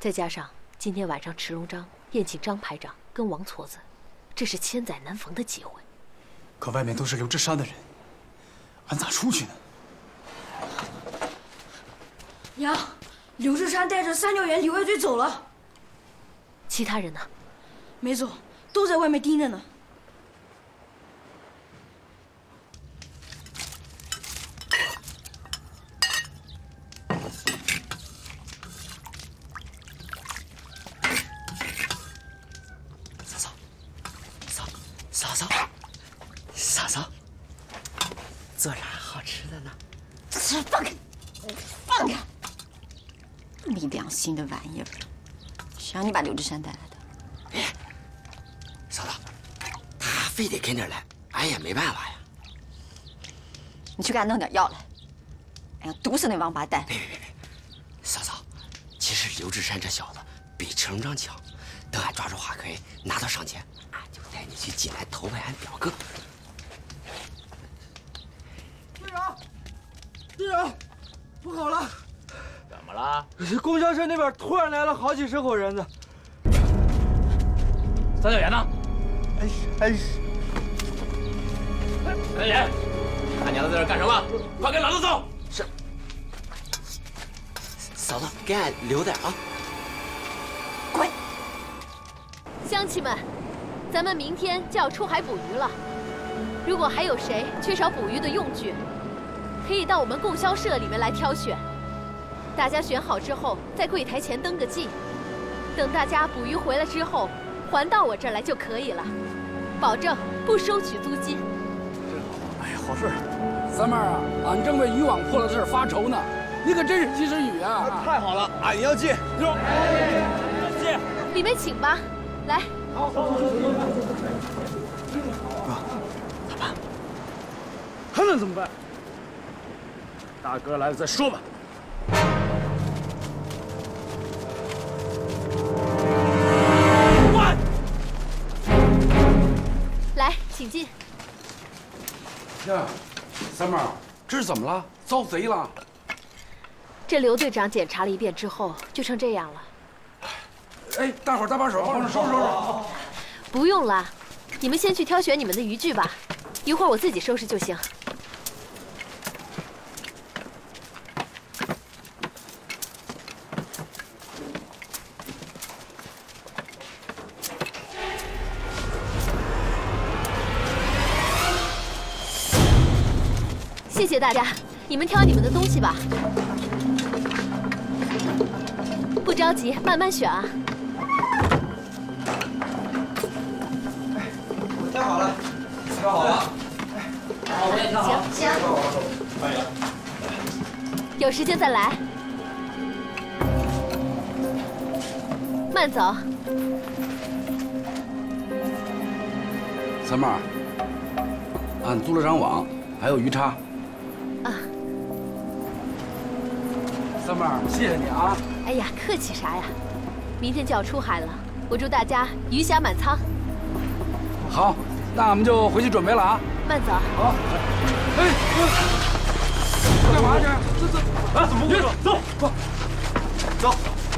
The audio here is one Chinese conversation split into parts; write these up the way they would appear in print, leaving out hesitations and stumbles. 再加上今天晚上迟荣章宴请张排长跟王矬子，这是千载难逢的机会。可外面都是刘志山的人，俺咋出去呢？娘，刘志山带着三教员、李卫队走了，其他人呢？没走，都在外面盯着呢。 新的玩意儿，谁让你把刘志山带来的？哎，嫂子，他非得跟着来，俺也没办法呀。你去给俺弄点药来，哎呀，毒死那王八蛋！别，嫂嫂，其实刘志山这小子比陈荣章强，等俺抓住华奎，拿到赏钱，俺就带你去济南投奔俺表哥。队长，队长，不好了！ 怎么了？供销社那边突然来了好几十口人呢。三角岩呢？哎！三角岩，他娘的在这干什么？快跟老子走！是。嫂子，给俺留点啊！滚！乡亲们，咱们明天就要出海捕鱼了。如果还有谁缺少捕鱼的用具，可以到我们供销社里面来挑选。 大家选好之后，在柜台前登个记，等大家捕鱼回来之后，还到我这儿来就可以了，保证不收取租金。真好，哎呀，好事儿！三妹啊，俺正为渔网破了的事发愁呢，你可真是及时雨啊！太好了，俺也要借。哟，借！里面请吧，来。好，咋办？还能怎么办？大哥来了再说吧。 来，请进。呀，三妹，这是怎么了？遭贼了？这刘队长检查了一遍之后，就成这样了。哎，大伙搭把手，帮着收拾收拾。不用了，你们先去挑选你们的渔具吧，一会儿我自己收拾就行。 谢谢大家，你们挑你们的东西吧，不着急，慢慢选啊。哎，我挑好了，挑好了。哎，好，我也挑好了。行，欢迎。有时间再来。慢走。三妹，俺租了张网，还有鱼叉。 三妹，谢谢你啊！哎呀，客气啥呀？明天就要出海了，我祝大家鱼虾满仓。好，那我们就回去准备了啊！慢走。好。哎，干嘛去？走，哎，怎么不走？走，走，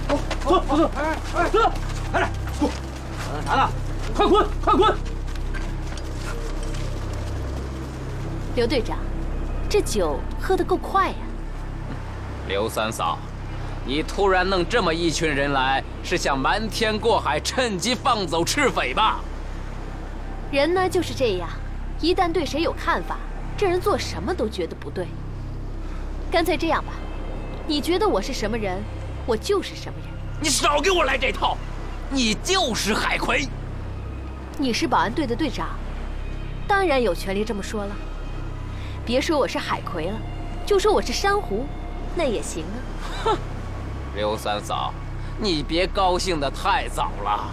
走，走，走，走！哎，走，哎，滚！啥呢？快滚，快滚！刘队长，这酒喝得够快呀！ 刘三嫂，你突然弄这么一群人来，是想瞒天过海，趁机放走赤匪吧？人呢就是这样，一旦对谁有看法，这人做什么都觉得不对。干脆这样吧，你觉得我是什么人，我就是什么人。你少给我来这套，你就是海葵。你是保安队的队长，当然有权利这么说了。别说我是海葵了，就说我是珊瑚。 那也行啊！哼，刘三嫂，你别高兴得太早了。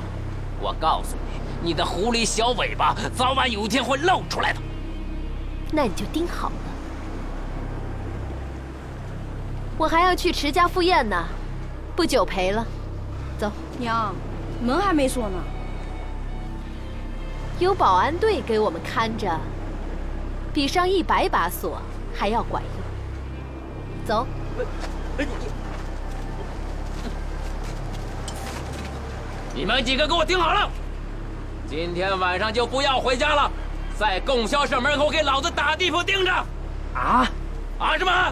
我告诉你，你的狐狸小尾巴早晚有一天会露出来的。那你就盯好了。我还要去池家赴宴呢，不久陪了。走，娘，门还没锁呢。有保安队给我们看着，比上100把锁还要管用。走。 哎，你你们几个给我听好了，今天晚上就不要回家了，在供销社门口给老子打地铺盯着！啊？啊什么？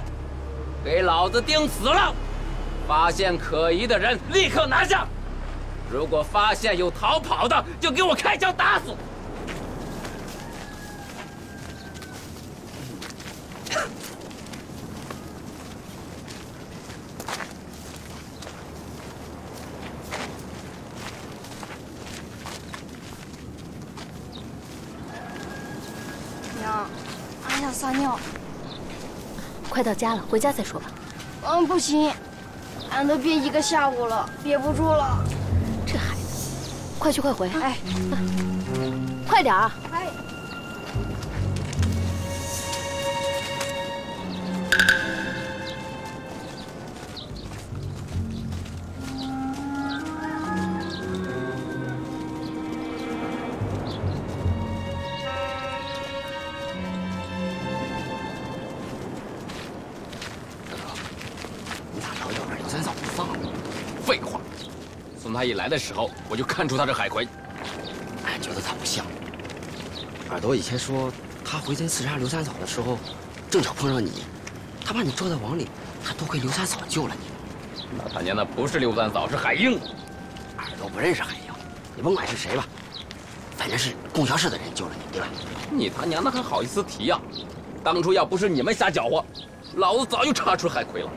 给老子盯死了！发现可疑的人立刻拿下，如果发现有逃跑的，就给我开枪打死！ 娘，俺想撒尿。快到家了，回家再说吧。嗯，不行，俺都憋一个下午了，憋不住了。这孩子，快去快回，哎，快点啊！哎。 他一来的时候，我就看出他是海葵，俺觉得他不像。耳朵以前说，他回贼刺杀刘三嫂的时候，正巧碰上你，他把你捉在网里，还多亏刘三嫂救了你。那他娘的不是刘三嫂，是海英。耳朵不认识海英，你甭管是谁吧，反正是供销社的人救了你，对吧？你他娘的还好意思提呀？当初要不是你们瞎搅和，老子早就查出海葵了。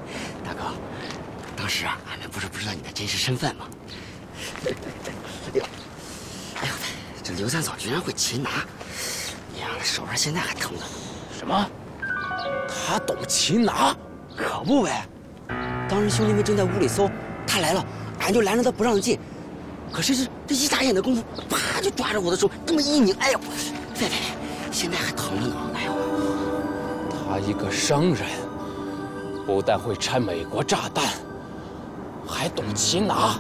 大哥，当时啊，俺们不是不知道你的真实身份吗？ 哎呦，这刘三嫂居然会擒拿，娘的手腕现在还疼呢。什么？他懂擒拿？可不呗！当时兄弟们正在屋里搜，他来了，俺就拦着他不让进。可是这一眨眼的功夫，啪就抓着我的手，这么一拧，哎呦，别，现在还疼着呢。哎呦，他一个商人，不但会拆美国炸弹，还懂擒拿。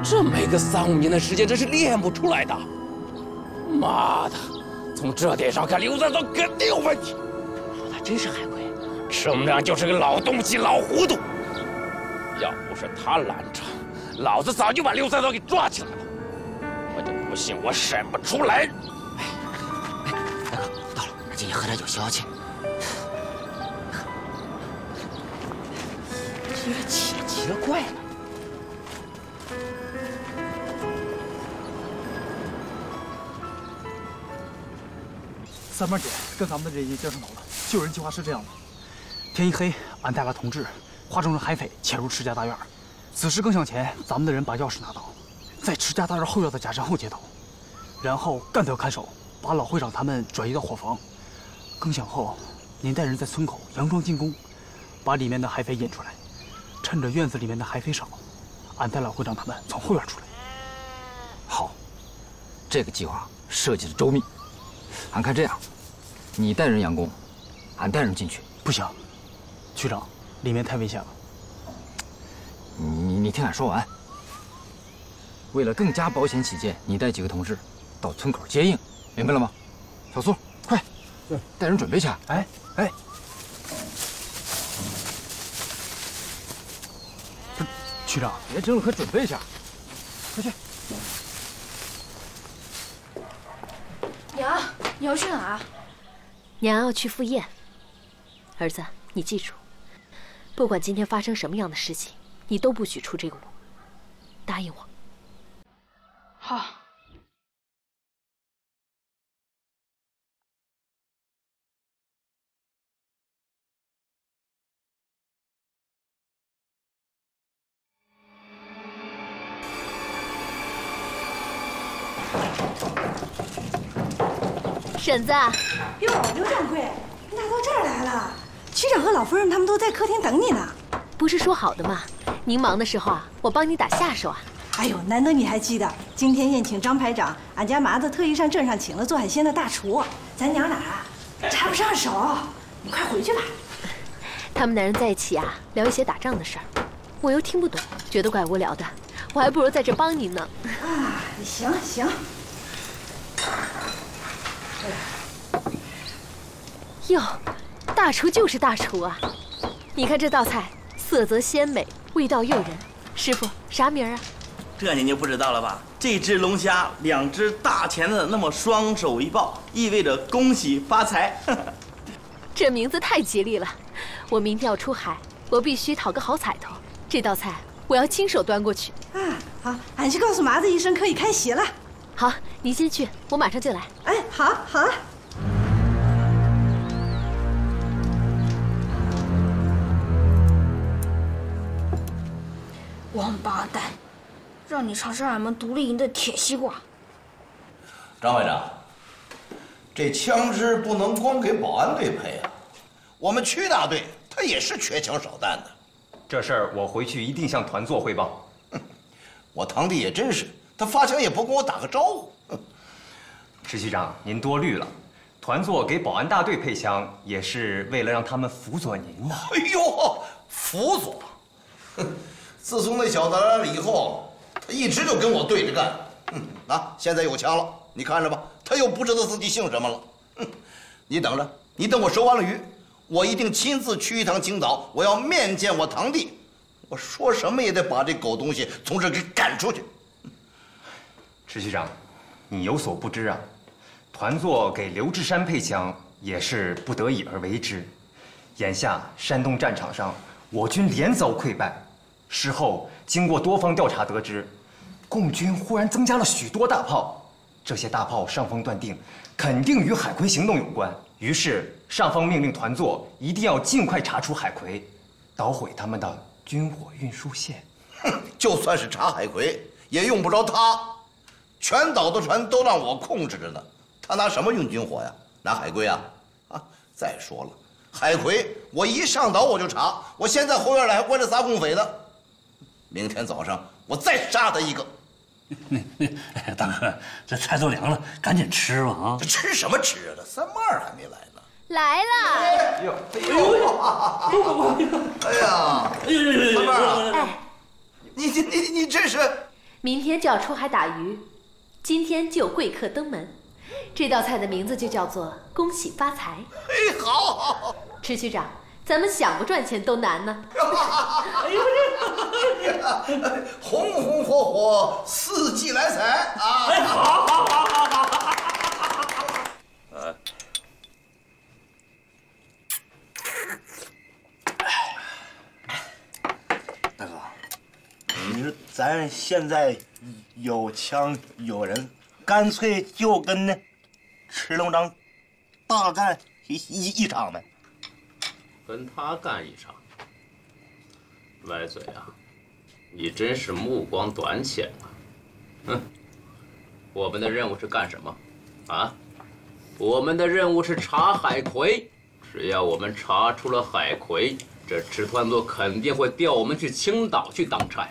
这没个3、5年的时间，真是练不出来的。妈的，从这点上看，刘三嫂肯定有问题。他真是海龟，称量就是个老东西、老糊涂。要不是他拦着，老子早就把刘三嫂给抓起来了。我就不信我审不出来。哎，大哥，到了，进去喝点酒消消气。这有点奇了怪了。 三妹姐跟咱们的人也交上头了。救人计划是这样的：天一黑，俺带了同志化妆成海匪潜入池家大院。此时更向前，咱们的人把钥匙拿到，在池家大院后院的假山后接头，然后干掉看守，把老会长他们转移到伙房。更向后，您带人在村口佯装进攻，把里面的海匪引出来。趁着院子里面的海匪少，俺带老会长他们从后院出来。好，这个计划设计的周密。 俺看这样，你带人佯攻，俺带人进去。不行，区长，里面太危险了。你听俺说完。为了更加保险起见，你带几个同志到村口接应，明白了吗？小苏，快，带人准备去。哎，不是，区长，别争了，快准备去，快去。 娘，你要去哪儿啊？娘要去赴宴。儿子，你记住，不管今天发生什么样的事情，你都不许出这个屋。答应我。好。婶子，哟，刘掌柜，你咋到这儿来了？区长和老夫人他们都在客厅等你呢。不是说好的吗？您忙的时候啊，我帮你打下手啊。哎呦，难得你还记得，今天宴请张排长，俺家麻子特意上镇上请了做海鲜的大厨，咱娘俩啊，插不上手。你快回去吧。他们男人在一起啊，聊一些打仗的事儿，我又听不懂，觉得怪无聊的，我还不如在这帮您呢。啊，行。 哟，大厨就是大厨啊！你看这道菜，色泽鲜美，味道诱人。师傅，啥名儿啊？这你就不知道了吧？这只龙虾，两只大钳子，那么双手一抱，意味着恭喜发财。这名字太吉利了，我明天要出海，我必须讨个好彩头。这道菜我要亲手端过去。啊，好，俺去告诉麻子一声，可以开席了。好，你先去，我马上就来。哎，好，好啊。 王八蛋，让你尝尝俺们独立营的铁西瓜。张会长，这枪支不能光给保安队配啊，我们区大队他也是缺枪少弹的。这事儿我回去一定向团座汇报。我堂弟也真是，他发枪也不跟我打个招呼。石局长，您多虑了，团座给保安大队配枪也是为了让他们辅佐您的。哎呦，辅佐！自从那小子来了以后，他一直就跟我对着干。啊，现在有枪了，你看着吧，他又不知道自己姓什么了。你等着，你等我收完了鱼，我一定亲自去一趟青岛，我要面见我堂弟。我说什么也得把这狗东西从这给赶出去。石局长，你有所不知啊，团座给刘志山配枪也是不得已而为之。眼下山东战场上，我军连遭溃败。 事后经过多方调查得知，共军忽然增加了许多大炮，这些大炮上峰断定肯定与海葵行动有关。于是上峰命令团座一定要尽快查出海葵，捣毁他们的军火运输线。哼，就算是查海葵，也用不着他，全岛的船都让我控制着呢，他拿什么运军火呀？拿海葵啊？啊，再说了，海葵我一上岛我就查，我现在后院里还关着仨共匪呢。 明天早上我再杀他一个。大哥，这菜都凉了，赶紧吃吧啊！这吃什么吃啊？这三妹儿还没来呢。来了。哎呦哎呦！哎呀！哎呦呦呦！三妹儿啊！哎，你这是？明天就要出海打鱼，今天就有贵客登门。这道菜的名字就叫做“恭喜发财”。哎，好好。池局长。 咱们想不赚钱都难呢。哎呦这，红红火火，四季来财啊！哎，好，好，好，好，好。大哥，你说咱现在有枪有人，干脆就跟那石龙章大干一场呗。 跟他干一场，歪嘴啊！你真是目光短浅啊！哼，我们的任务是干什么？啊，我们的任务是查海葵。只要我们查出了海葵，这池团座肯定会调我们去青岛去当差。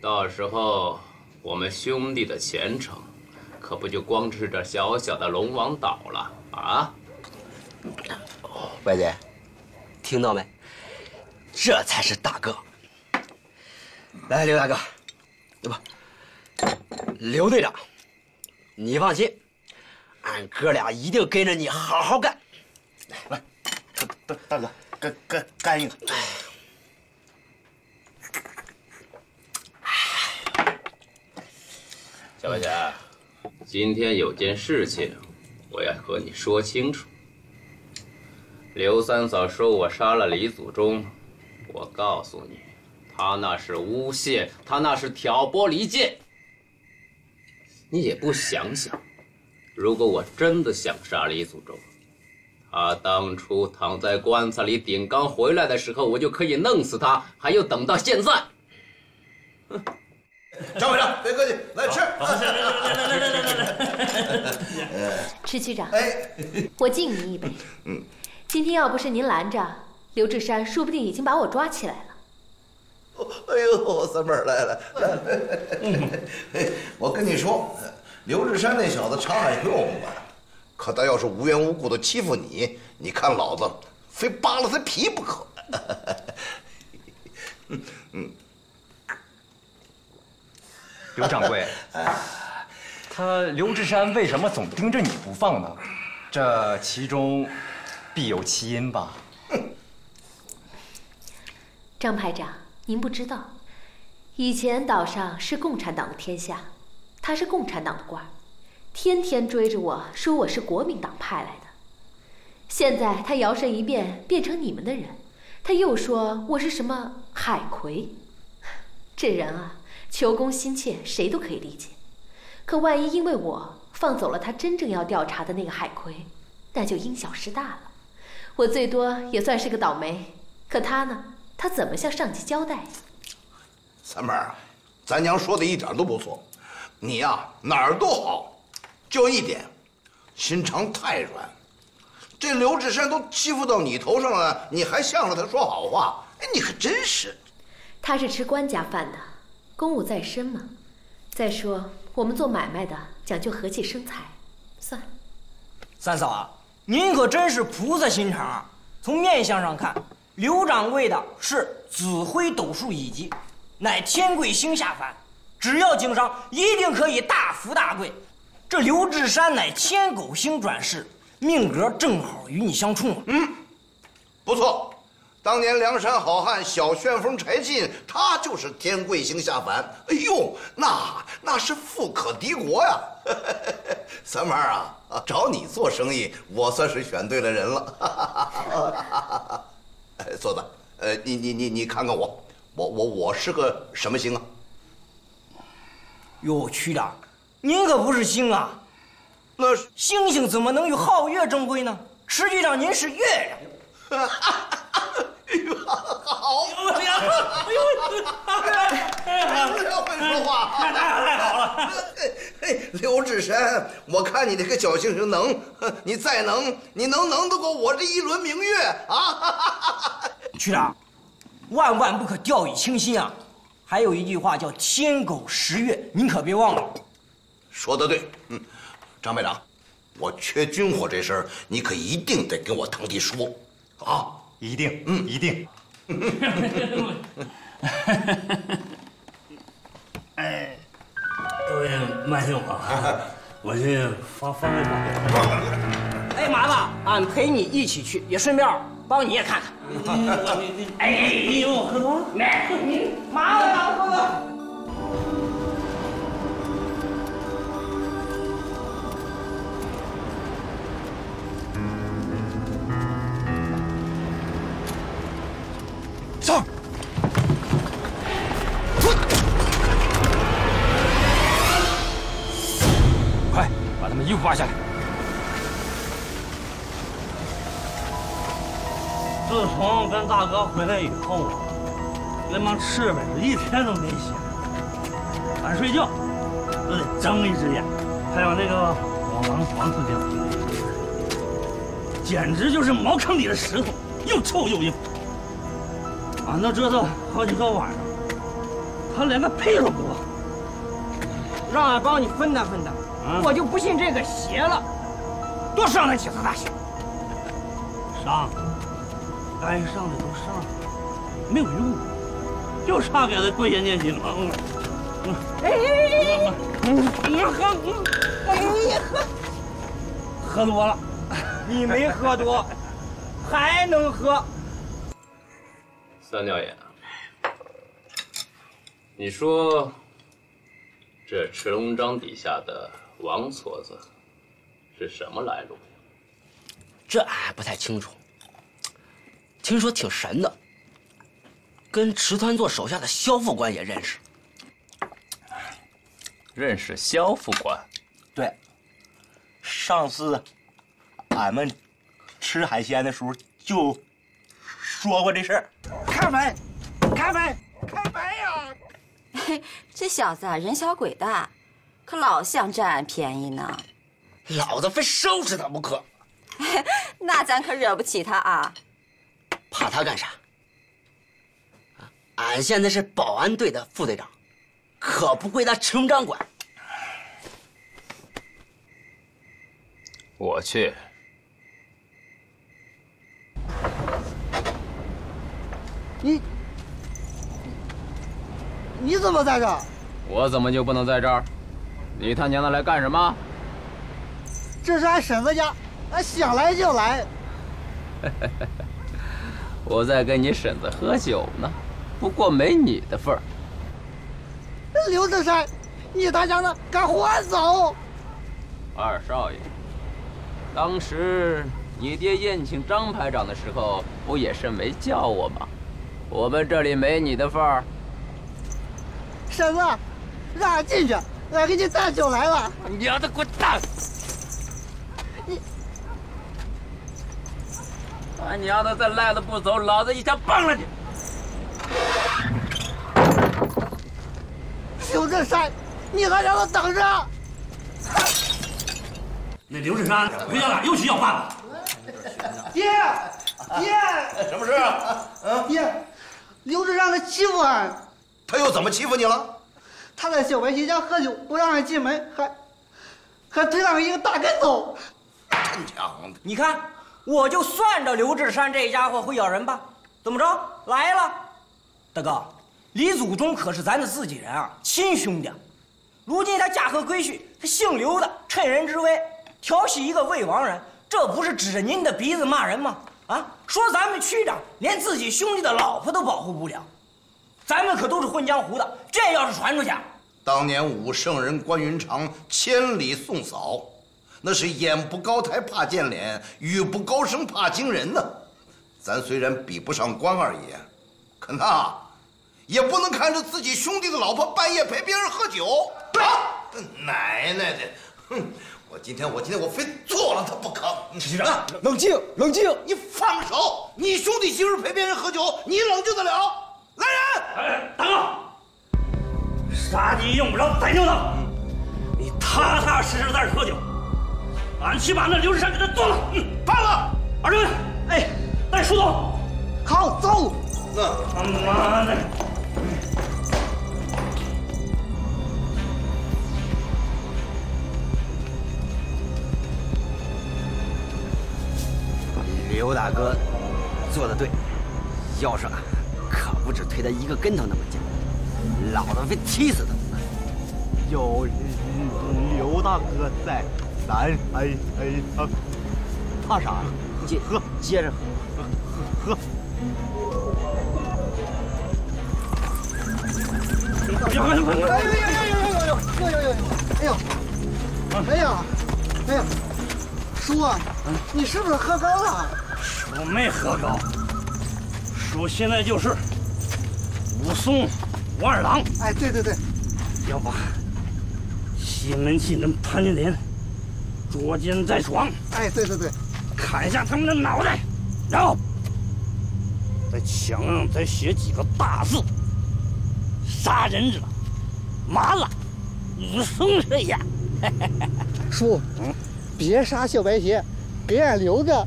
到时候我们兄弟的前程，可不就光是这小小的龙王岛了啊！ 外姐，听到没？这才是大哥。来，刘大哥，不，刘队长，你放心，俺哥俩一定跟着你好好干。来，大哥，干一个。小白姐，今天有件事情，我要和你说清楚。 刘三嫂说我杀了李祖忠，我告诉你，他那是诬陷，他那是挑拨离间。你也不想想，如果我真的想杀李祖忠，他当初躺在棺材里顶缸回来的时候，我就可以弄死他，还要等到现在？哼！张会长，别客气，来吃。来，池局长，哎，我敬你一杯。嗯。 今天要不是您拦着，刘志山说不定已经把我抓起来了。哎呦，三妹儿来了，来，我跟你说，刘志山那小子查海葵我不管，可他要是无缘无故的欺负你，你看老子非扒了他皮不可。刘掌柜，他刘志山为什么总盯着你不放呢？这其中…… 必有其因吧，张排长，您不知道，以前岛上是共产党的天下，他是共产党的官儿，天天追着我说我是国民党派来的。现在他摇身一变变成你们的人，他又说我是什么海葵。这人啊，求功心切，谁都可以理解。可万一因为我放走了他真正要调查的那个海葵，那就因小失大了。我最多也算是个倒霉，可他呢？他怎么向上级交代呀？三妹儿，咱娘说的一点都不错，你呀哪儿都好，就一点，心肠太软。这刘志山都欺负到你头上了，你还向着他说好话，你可真是。他是吃官家饭的，公务在身嘛。再说我们做买卖的讲究和气生财，算了。三嫂啊，您可真是菩萨心肠啊！从面相上看，刘掌柜的是紫灰斗数一级，乃天贵星下凡，只要经商，一定可以大富大贵。这刘志山乃天狗星转世，命格正好与你相冲。嗯，不错。当年梁山好汉小旋风柴进，他就是天贵星下凡。哎呦，那是富可敌国呀！三妹儿啊。 找你做生意，我算是选对了人了。梭子，你看看我是个什么星啊？哟，区长，您可不是星啊！那星星怎么能与皓月争辉呢？石局长，您是月亮。好，哎呀，会说话，太好了！刘志山，我看你这个小星星能，你再能，你能得过我这一轮明月啊！区长，万万不可掉以轻心啊！还有一句话叫天狗食月，您可别忘了。说得对，嗯，张排长，我缺军火这事儿，你可一定得跟我堂弟说啊！ 一定，嗯，一定。哎，各位慢些我啊，我去发个表。哎，麻烦，俺陪你一起去，也顺便帮你也看看。哎，你有我喝多了？来，麻烦了，喝多。 走。快，把他们衣服扒下来。自从跟大哥回来以后啊，那帮赤匪一天都没闲，俺睡觉都得睁一只眼，还有那个王四弟，简直就是茅坑里的石头，又臭又硬。 俺都折腾好几个晚上，他连个屁都不放，让俺帮你分担分担，我就不信这个邪了，多上他几次大刑。上，该上的都上了，没有用，就差给他跪下念经了。哎，你喝，你喝多了，你没喝多，还能喝。 三吊眼，你说这赤龙章底下的王矬子是什么来路？这俺不太清楚，听说挺神的，跟池团座手下的萧副官也认识。认识萧副官？对，上次俺们吃海鲜的时候就。 说过这事儿，开门，开门，开门呀！这小子啊，人小鬼大，可老想占俺便宜呢。老子非收拾他不可。那咱可惹不起他啊！怕他干啥？啊，俺现在是保安队的副队长，可不归他赤龙章管。我去。 你怎么在这儿？我怎么就不能在这儿？你他娘的来干什么？这是俺婶子家，俺想来就来。我在跟你婶子喝酒呢，不过没你的份儿。刘子山，你他娘的敢还手！二少爷，当时你爹宴请张排长的时候，不也是没叫我吗？我们这里没你的份儿。婶子，让俺进去，俺给你带酒来了。你丫的滚蛋！你，俺娘的再赖着不走，老子一枪崩了你！ 刘振山，你他娘的等着！那刘振山回家了，又去要饭了。爹，爹，什么事啊？啊，爹，刘振山他欺负俺。他又怎么欺负你了？他在小白新家喝酒，不让俺进门，还推了俺一个大跟头。真强！你看，我就算着刘志山这家伙会咬人吧？怎么着？来了，大哥。 李祖忠可是咱的自己人啊，亲兄弟。如今他嫁和闺婿，他姓刘的趁人之危调戏一个魏王人，这不是指着您的鼻子骂人吗？啊，说咱们区长连自己兄弟的老婆都保护不了，咱们可都是混江湖的，这要是传出去，当年武圣人关云长千里送嫂，那是眼不高抬怕见脸，语不高声怕惊人呢。咱虽然比不上关二爷，可那…… 也不能看着自己兄弟的老婆半夜陪别人喝酒啊！奶奶的，哼！我今天非做了他不可！局长，冷静，冷静！你放手！你兄弟媳妇陪别人喝酒，你冷静得了？来人！大哥，杀鸡用不着宰牛刀，你踏踏实实在这喝酒。俺去把那刘志山给他剁了，办了！二队，哎，带书走。好，走。那他妈的！ 刘大哥做的对，要是俺，可不止推他一个跟头那么简单，老子非踢死他！有刘大哥在，咱怕啥？接着喝！哎呦！叔，你是不是喝高了？ 我没喝高，叔现在就是武松、武二郎。哎，对，要把西门庆跟潘金莲捉奸在床。哎，对，砍下他们的脑袋，然后在墙上再写几个大字：杀人者，麻辣武松是也。叔，别杀小白鞋。 给俺留着，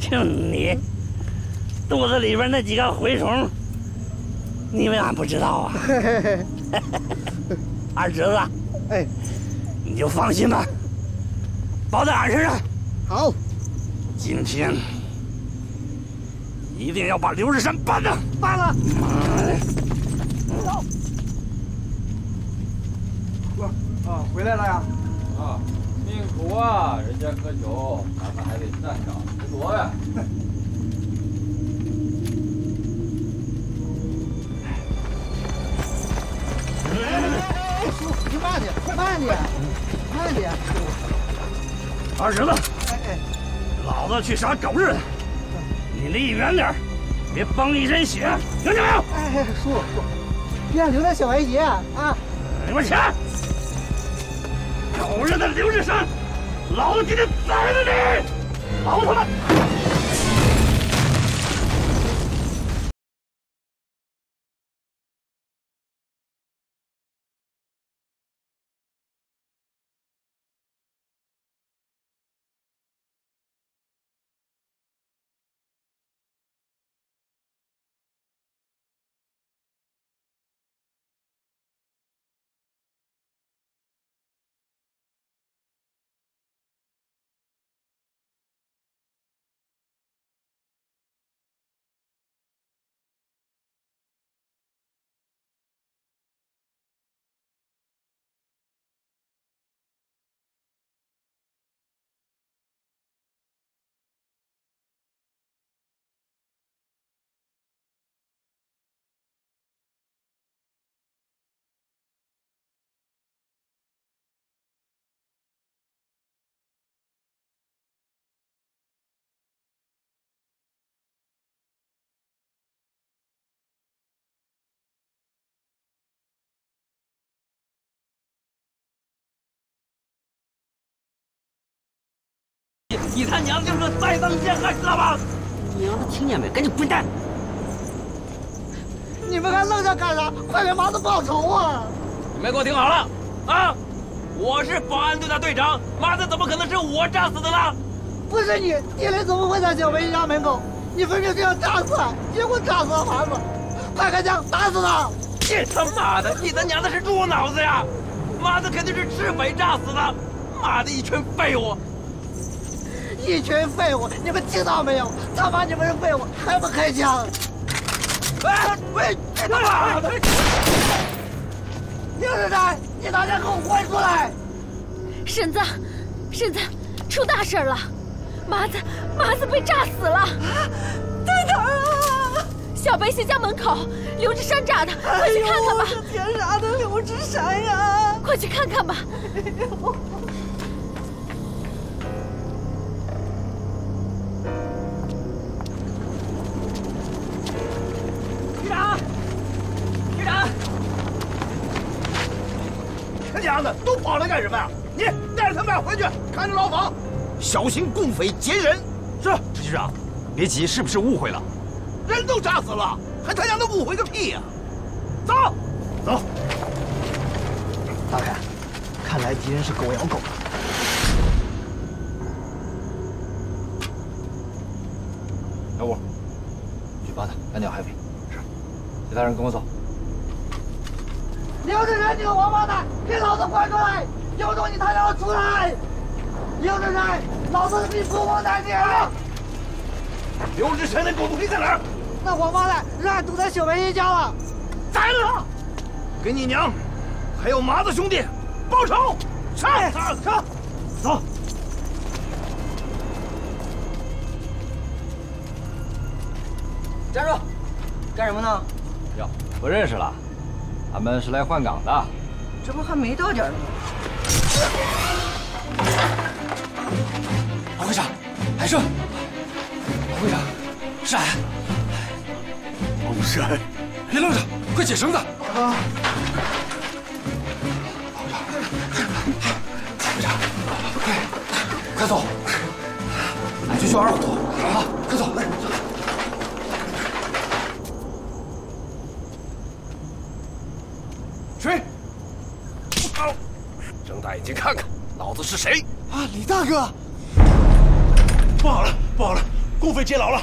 就你肚子里边那几个蛔虫，你以为俺不知道啊？二侄子，哎，你就放心吧，包在俺身上。好，今天一定要把刘日山办了，办了！妈的，走。哥，啊，回来了呀？啊。 辛苦啊，人家喝酒，咱们还得站着，别躲呀。哎，叔，你慢点，慢点。二侄子，哎，老子去杀狗日的，你离远点，别崩一身血，听见没有？哎，叔，别留那小白鞋啊！你们起来。 狗日的刘志山，老子今天宰了你！老子他妈！你他娘就是个栽赃陷害，知道吧？你娘的，听见没？赶紧滚蛋！你们还愣着干啥？快给麻子报仇啊！你们给我听好了啊！我是保安队的队长，麻子怎么可能是我炸死的呢？不是你，地雷怎么会在小梅家门口？你分明是要炸死，结果炸死了麻子，快开枪打死他！你他妈的，你他娘的是猪脑子呀！麻子肯定是赤匪炸死的，妈的一群废物！ 一群废物！你们听到没有？他妈你们是废物，还不开枪！哎喂！妈的！宁日斋，你大家给我滚出来！婶子，婶子，出大事了！麻子被炸死了！太疼了！小白鞋家门口，刘志山炸的，快去看看吧！哎、天杀的刘志山呀！快去看看吧！哎 娘的，都跑了干什么呀？你带着他们俩回去，看着牢房，小心共匪劫人。是，陈局长，别急，是不是误会了？人都炸死了，还他娘的误会个屁呀！走，走。大人，看来敌人是狗咬狗了。 小五，去帮他干掉海北。是，其他人跟我走。 刘志山，你个王八蛋，给老子滚出来！有种你他娘出来！刘志山，老子比父母难听！刘志山的狗东西在哪儿？那王八蛋让堵在小白一家了，宰了他！给你娘，还有麻子兄弟报仇！杀！杀！杀！走。 站住！干什么呢？哟，不认识了。 他们是来换岗的，这不还没到点儿吗？王会长，海生，王会长，是俺。王山，别愣着，快解绳子！啊！王会长，会长，快走，俺去救二虎，啊，快走！ 谁？睁大眼睛看看，老子是谁！啊，李大哥！不好了，不好了，共匪劫牢了！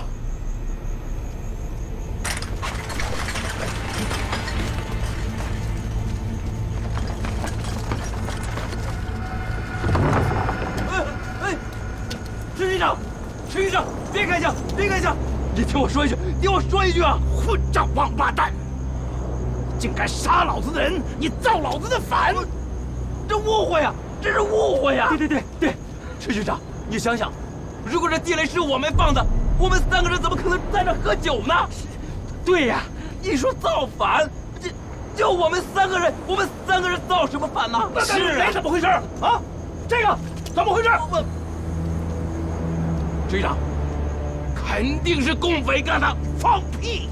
哎哎，陈局长，陈局长，别开枪，别开枪！你听我说一句，听我说一句啊！混账王八蛋！ 竟敢杀老子的人，你造老子的反！这误会呀，这是误会呀！对，陈局长，你想想，如果这地雷是我们放的，我们三个人怎么可能在这喝酒呢？对呀，你说造反，就我们三个人，我们三个人造什么反呢？那是谁？怎么回事啊？这个怎么回事？我，陈局长，肯定是共匪干的，放屁！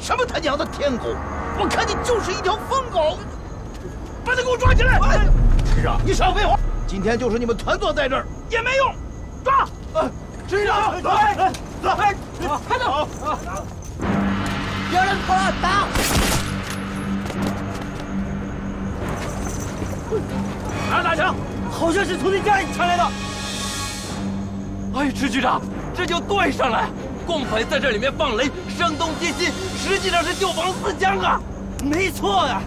什么他娘的天狗！我看你就是一条疯狗！把他给我抓起来！陈局长，你少废话！今天就是你们团坐在这儿也没用，抓！陈局长，来，来，快走！有人跑了，打！哪打枪？好像是从那家里传来的。哎，陈局长，这就对上了。 共匪在这里面放雷，声东击西，实际上是救王四江啊！没错呀、啊。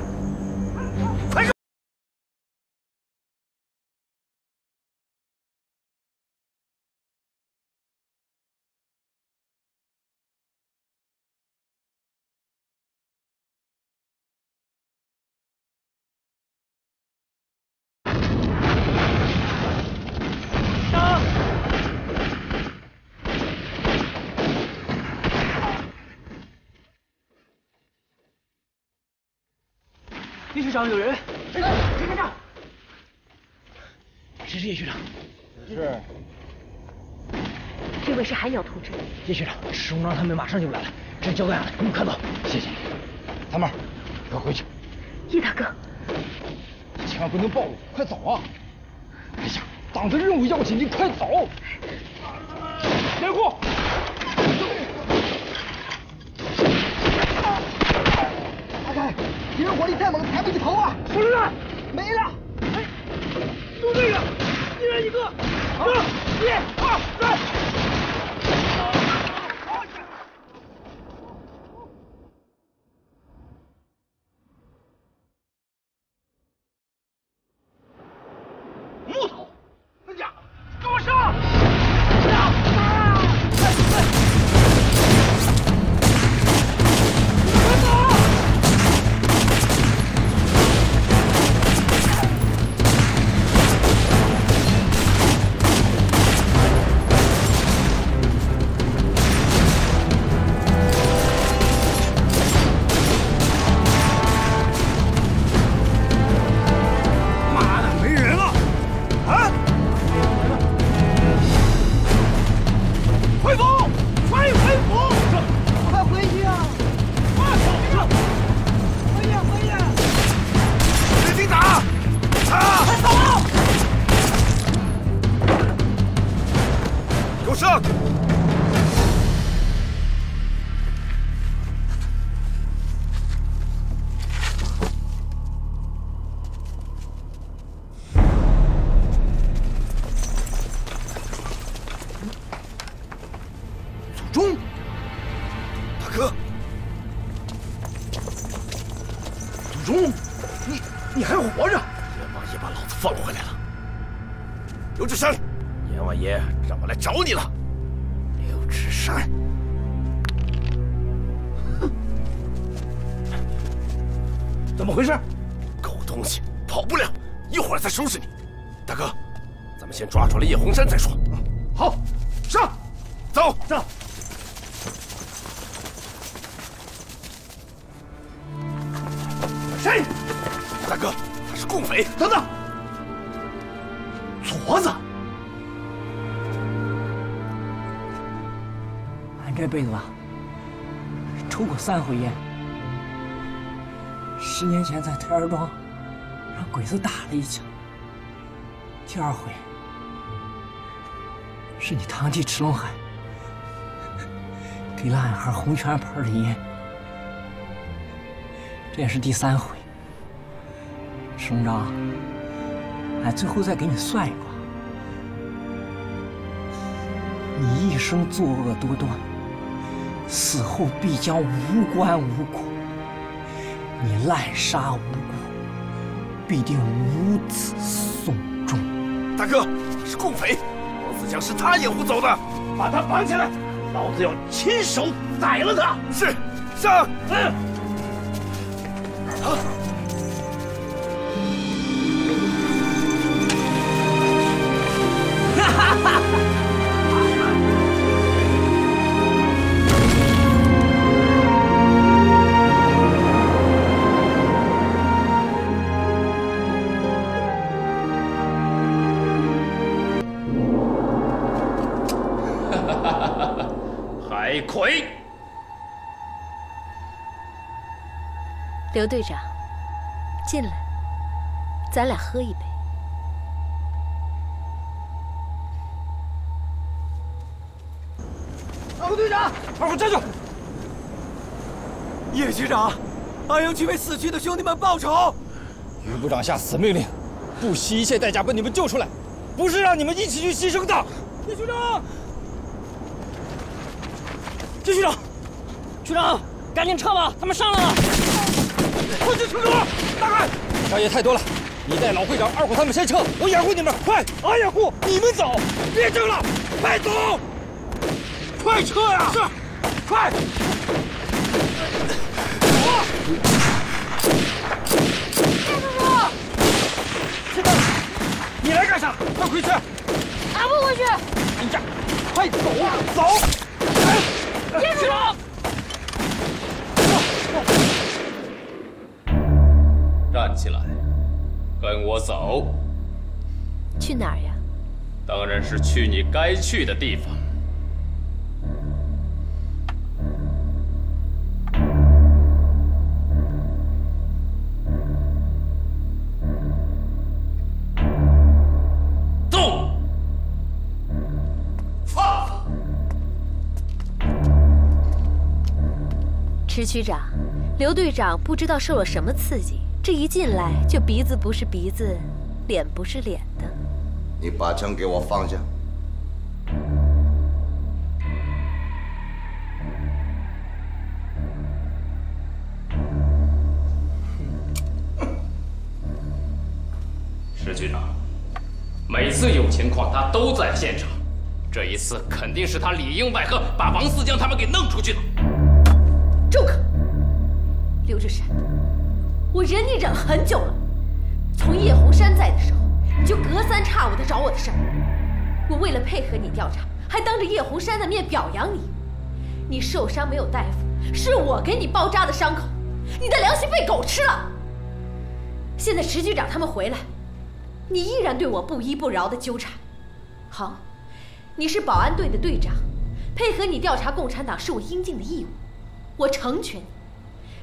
叶局长，有人！谁在这？谁是叶局长？是。这位是海鸟同志。叶局长，石红章他们马上就来了，这交给俺了，你们快走。谢谢。三妹，快回去。叶大哥，你千万不能暴露，快走啊！哎呀，党的任务要紧，你快走。掩护！阿凯，敌人火力再猛，才不去投啊！手榴弹没了！哎，都对了，一人一个。好，1、2、3。 3回烟，10年前在台儿庄让鬼子打了一枪。2回是你堂弟池龙海给了俺孩红拳牌的烟，这也是第3回。池龙章，俺最后再给你算一卦，你一生作恶多端。 死后必将无官无苦，你滥杀无辜，必定无子送终。大哥，是共匪，老子想是他掩护走的，把他绑起来，老子要亲手宰了他。是，上，嗯，好。 刘队长，进来，咱俩喝一杯。二虎队长，二虎站住！叶局长，俺要去为死去的兄弟们报仇。余部长下死命令，不惜一切代价把你们救出来，不是让你们一起去牺牲的。叶局长，叶局长，局长，赶紧撤吧，他们上来了。 快去撤走！大汉，商业太多了，你带老会长、二虎他们先撤，我掩护你们。快，俺掩护你们走，别争了，快走！快撤呀！是，快！站住！这个，你来干啥？快回去！俺不回去！哎呀，快走！走！站住！ 站起来，跟我走。去哪儿呀？当然是去你该去的地方。动！放！石区长，刘队长不知道受了什么刺激，这一进来就鼻子不是鼻子，脸不是脸的。你把枪给我放下！石局长，每次有情况他都在现场，这一次肯定是他里应外合，把王四江他们给弄出去了。 住口！刘志山，我忍你忍很久了。从叶红山在的时候，你就隔三差五的找我的事儿。我为了配合你调查，还当着叶红山的面表扬你。你受伤没有大夫，是我给你包扎的伤口，你的良心被狗吃了。现在石局长他们回来，你依然对我不依不饶的纠缠。好，你是保安队的队长，配合你调查共产党是我应尽的义务。 我成全你。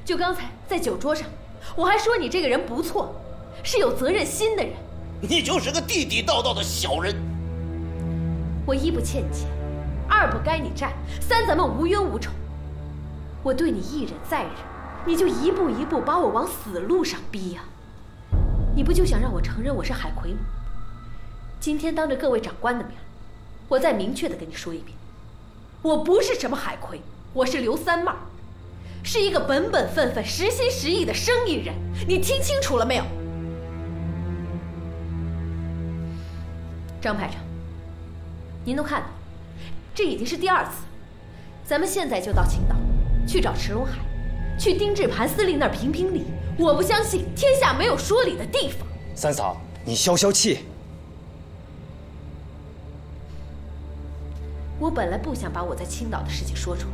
就刚才在酒桌上，我还说你这个人不错，是有责任心的人。你就是个地地道道的小人。我一不欠你钱，二不该你债，三咱们无冤无仇。我对你一忍再忍，你就一步一步把我往死路上逼呀！你不就想让我承认我是海葵吗？今天当着各位长官的面，我再明确的跟你说一遍，我不是什么海葵，我是刘三妹。 是一个本本分分、实心实意的生意人，你听清楚了没有？张排长，您都看到了，这已经是第二次。咱们现在就到青岛，去找池龙海，去丁志盘司令那儿评评理。我不相信天下没有说理的地方。三嫂，你消消气。我本来不想把我在青岛的事情说出来。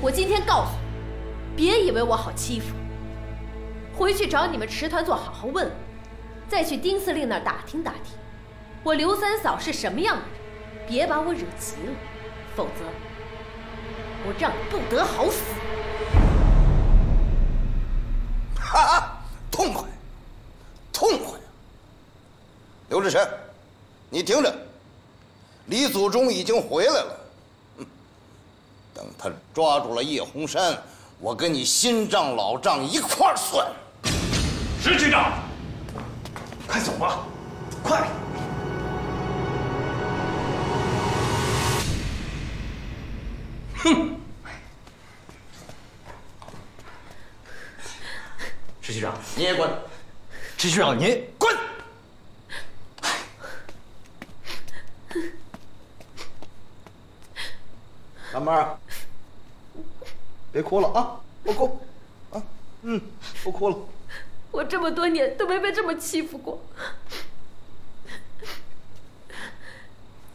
我今天告诉你，别以为我好欺负。回去找你们池团座好好问问，再去丁司令那儿打听打听，我刘三嫂是什么样的人，别把我惹急了，否则我让你不得好死！哈，痛快，痛快！刘志山，你听着，李祖忠已经回来了。 等他抓住了叶红山，我跟你新账老账一块儿算。石局长，快走吧，快！哼！石局长，你也滚！石局长，你滚！ 三妹儿，别哭了啊！不哭，啊，不哭了。我这么多年都没被这么欺负过，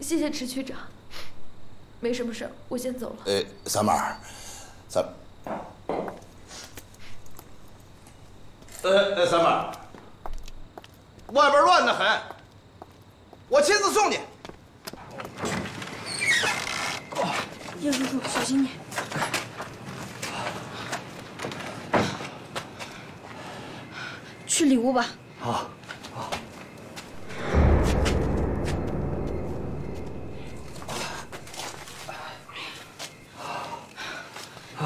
谢谢池区长。没什么事，我先走了。三妹儿，三妹儿，外边乱得很，我亲自送你。 叶叔叔，小心点！去里屋吧。好。好。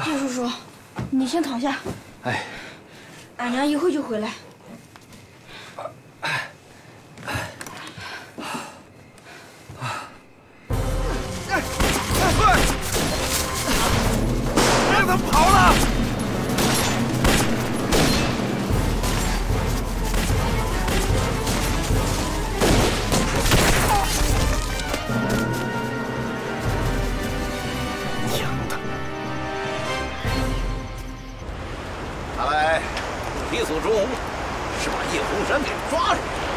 叶叔叔，你先躺下。哎。俺娘一会就回来。哎。 他跑了！娘的！看来李祖忠是把叶红山给抓住了。